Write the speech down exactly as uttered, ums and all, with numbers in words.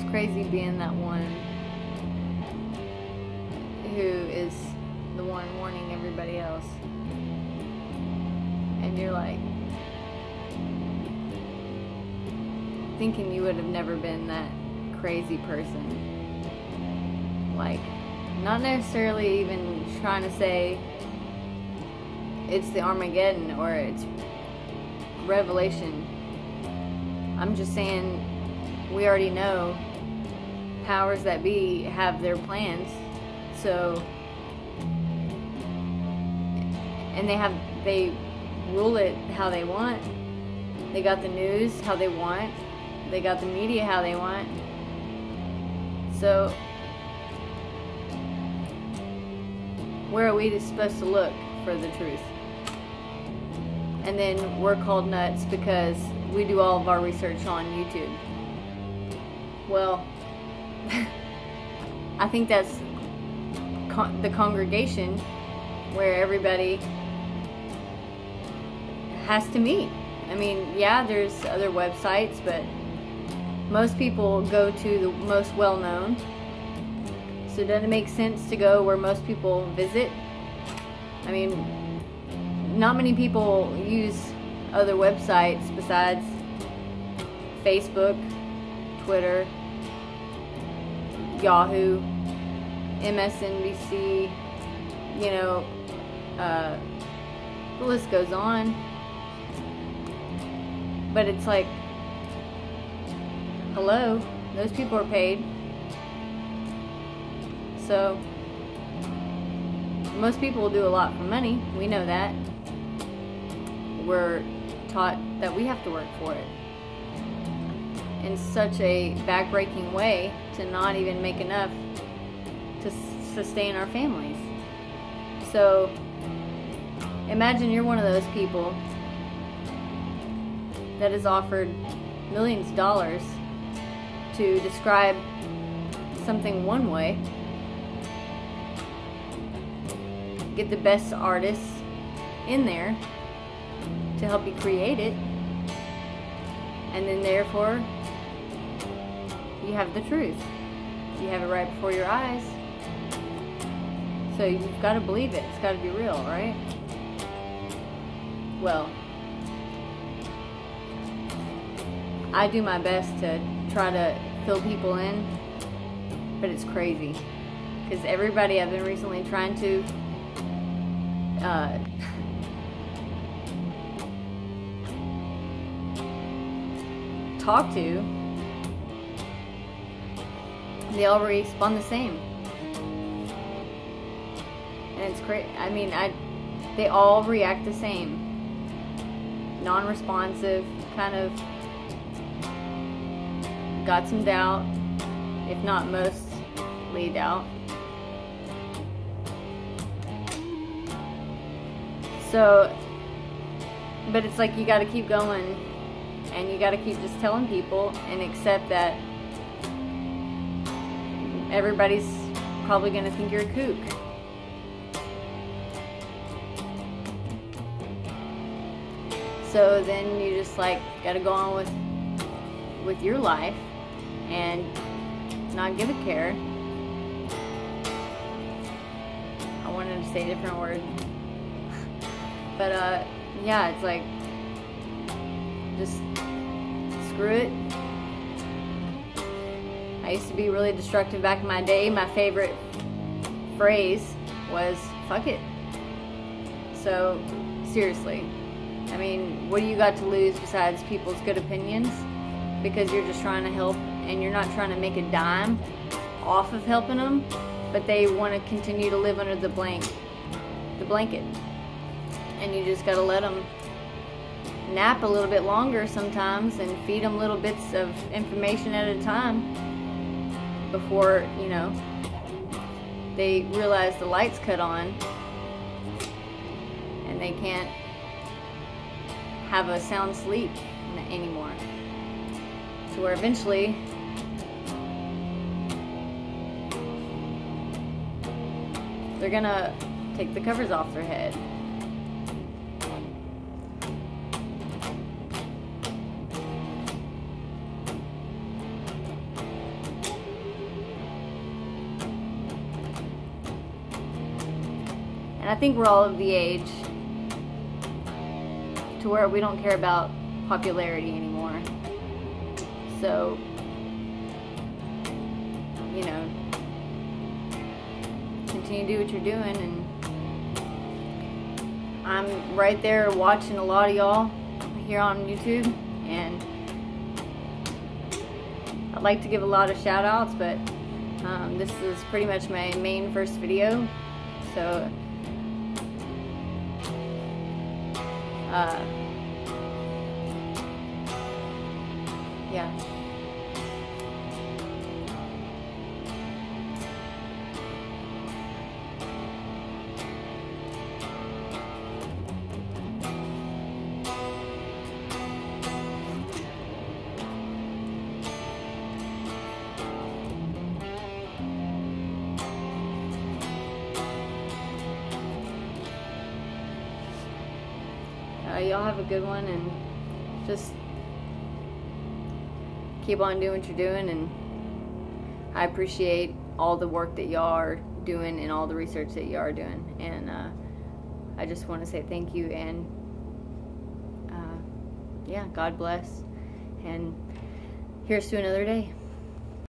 it's crazy being that one who is the one warning everybody else. And you're like thinking you would have never been that crazy person. Like, not necessarily even trying to say it's the Armageddon or it's Revelation. I'm just saying, we already know powers that be have their plans, so, and they have, they rule it how they want. They got the news how they want. They got the media how they want. So, where are we supposed to look for the truth? And then we're called nuts because we do all of our research on YouTube. Well, I think that's con the congregation where everybody has to meet. I mean, yeah, there's other websites, but most people go to the most well-known. So does it make sense to go where most people visit? I mean, not many people use other websites besides Facebook, Twitter, Yahoo, M S N B C, you know, uh, the list goes on. But it's like, hello, those people are paid. So, most people will do a lot for money, we know that. We're taught that we have to work for it in such a backbreaking way to not even make enough to sustain our families. So imagine you're one of those people that is offered millions of dollars to describe something one way, get the best artists in there to help you create it, and then therefore you have the truth. You have it right before your eyes. So you've got to believe it. It's got to be real, right? Well, I do my best to try to fill people in, but it's crazy. Because everybody I've been recently trying to uh, talk to, they all respond the same. And it's crazy. I mean, I, they all react the same. Non-responsive, kind of got some doubt, if not mostly doubt. So, but it's like you gotta keep going, and you gotta keep just telling people and accept that everybody's probably gonna think you're a kook. So then you just like gotta go on with with your life and not give a care. I wanted to say a different word. But uh, yeah, it's like just screw it. I used to be really destructive back in my day. My favorite phrase was, fuck it. So, seriously. I mean, what do you got to lose besides people's good opinions? Because you're just trying to help, and you're not trying to make a dime off of helping them, but they want to continue to live under the blank, the blanket. And you just gotta let them nap a little bit longer sometimes and feed them little bits of information at a time before, you know, they realize the lights cut on and they can't have a sound sleep anymore. So where eventually they're gonna take the covers off their head. And I think we're all of the age to where we don't care about popularity anymore. So, you know, continue to do what you're doing, and I'm right there watching a lot of y'all here on YouTube, and I'd like to give a lot of shout outs, but um, this is pretty much my main first video, so uh, yeah. Uh, y'all have a good one, and just keep on doing what you're doing, and I appreciate all the work that y'all are doing and all the research that y'all are doing, and uh, I just want to say thank you, and uh, yeah, God bless, and here's to another day.